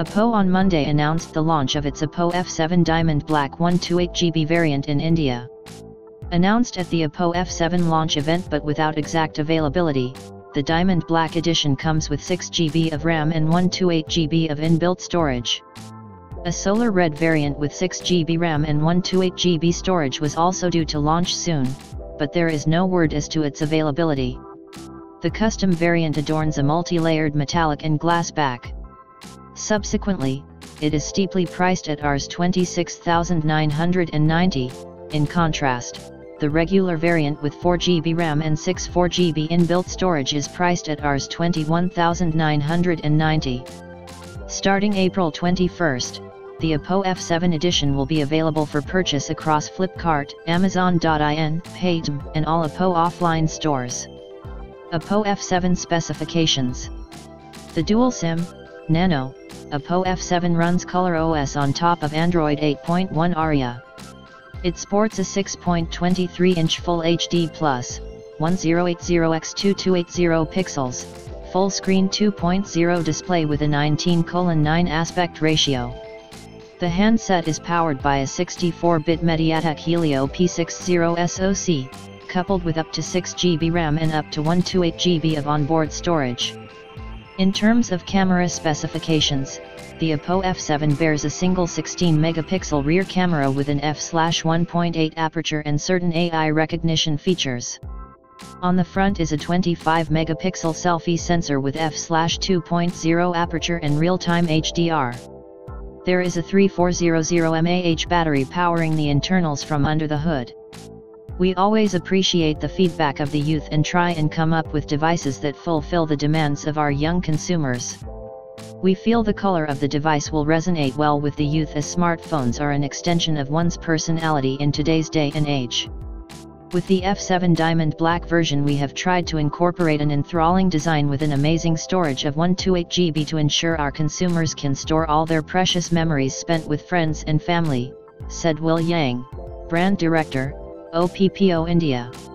Oppo on Monday announced the launch of its Oppo F7 Diamond Black 128GB variant in India. Announced at the Oppo F7 launch event but without exact availability, the Diamond Black edition comes with 6GB of RAM and 128GB of inbuilt storage. A Solar Red variant with 6GB RAM and 128GB storage was also due to launch soon, but there is no word as to its availability. The custom variant adorns a multi-layered metallic and glass back. Subsequently, it is steeply priced at Rs 26,990. In contrast, the regular variant with 4GB RAM and 64GB inbuilt storage is priced at Rs 21,990. Starting April 21st, the Oppo F7 edition will be available for purchase across Flipkart, Amazon.in, Paytm, and all Oppo offline stores. Oppo F7 specifications. The dual SIM, Nano, Oppo F7 runs ColorOS on top of Android 8.1 Oreo. It sports a 6.23-inch Full HD Plus, 1080x2280 pixels, full-screen 2.0 display with a 19:9 aspect ratio. The handset is powered by a 64-bit MediaTek Helio P60 SoC, coupled with up to 6GB RAM and up to 128GB of onboard storage. In terms of camera specifications, the Oppo F7 bears a single 16-megapixel rear camera with an f/1.8 aperture and certain AI recognition features. On the front is a 25-megapixel selfie sensor with f/2.0 aperture and real-time HDR. There is a 3400 mAh battery powering the internals from under the hood. We always appreciate the feedback of the youth and try and come up with devices that fulfill the demands of our young consumers. We feel the color of the device will resonate well with the youth as smartphones are an extension of one's personality in today's day and age. With the F7 Diamond Black version, we have tried to incorporate an enthralling design with an amazing storage of 128GB to ensure our consumers can store all their precious memories spent with friends and family, said Will Yang, brand director, OPPO India.